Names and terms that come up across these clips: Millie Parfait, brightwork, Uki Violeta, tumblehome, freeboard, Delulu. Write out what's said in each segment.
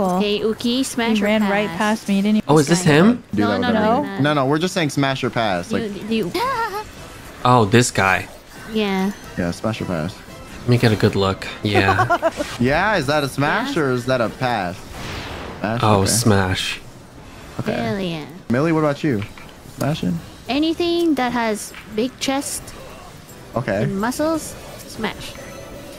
Hey, Uki, smash or pass. He ran right past me, didn't he? Oh, is this him? No, we're just saying smash or pass. Like... Oh, this guy. Yeah. Yeah, smash or pass. Let me get a good look. Yeah. Yeah, is that a smash or is that a pass? Smash, smash. Okay. Hell yeah. Millie, what about you? Smashing? Anything that has big chest and muscles, smash.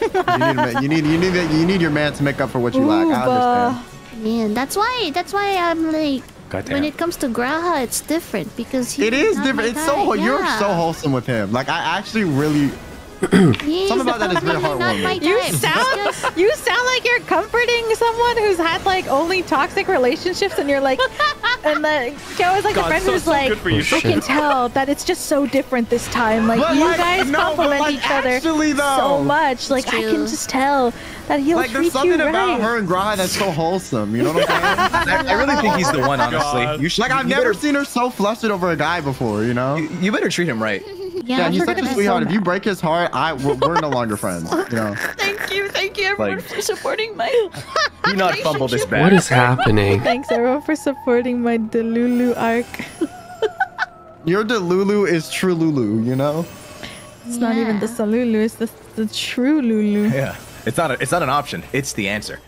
you need your man to make up for what you lack. I understand. Man, that's why I'm like, when it comes to Graha, it's different because it is different. It's so you're so wholesome with him. Like I actually really something about that is very heartwarming. You sound like you're comforting someone who's had like only toxic relationships, and you're like, and then Joe is like a friend who's like, I can tell that it's just so different this time. Like you guys compliment each other so much. Like I can just tell that he'll treat you right. Like there's something about her and Graha that's so wholesome. You know what I'm saying? I really think he's the one. Honestly, like I've never seen her so flustered over a guy before. You know, you better treat him right. Yeah, he's such a sweetheart. If you break his heart, we're no longer friends. You know. Thank you everyone for supporting my. Do not fumble this bag. What is happening? Thanks everyone for supporting my Delulu arc. Your Delulu is true Lulu, you know. It's not even the Salulu. It's the true Lulu. Yeah, it's not an option. It's the answer.